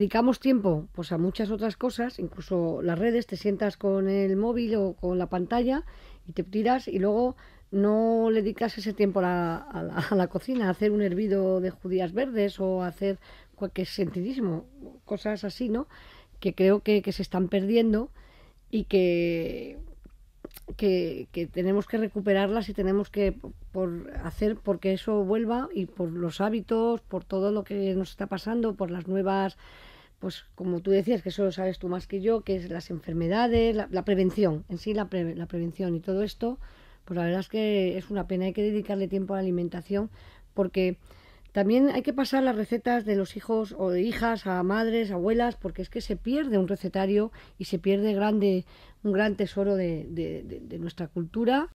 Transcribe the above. dedicamos tiempo pues a muchas otras cosas, incluso las redes, te sientas con el móvil o con la pantalla y te tiras y luego no le dedicas ese tiempo a la cocina, a hacer un hervido de judías verdes o a hacer cualquier sentidísimo, cosas así, ¿no? Que creo que se están perdiendo y que tenemos que recuperarlas y tenemos que hacer porque eso vuelva, y por los hábitos, por todo lo que nos está pasando, por las nuevas, pues como tú decías, que eso lo sabes tú más que yo, que es las enfermedades, la prevención, en sí la prevención y todo esto, pues la verdad es que es una pena, hay que dedicarle tiempo a la alimentación, porque también hay que pasar las recetas de los hijos o de hijas a madres, abuelas, porque es que se pierde un recetario y se pierde un gran tesoro de nuestra cultura.